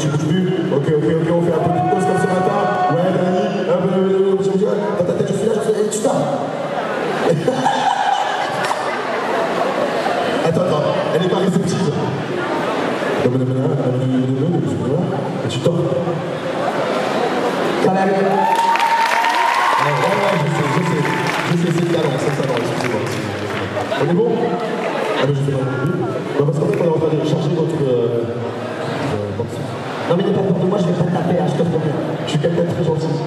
tu bouges plus. Ok, on fait un peu plus comme ce matin. Ouais, t'as ta tête, je suis là, je suis là, tu t'as. Attends, elle n'est pas réceptive. Tu t'en. Je sais, c'est le talent, c'est le talent. On est bon? Ah mais je fais pas. Parce qu'en fait, on est en train de charger votre... Non mais n'aie pas peur de moi, je vais pas te taper, je te promets. Je suis quelqu'un de très gentil.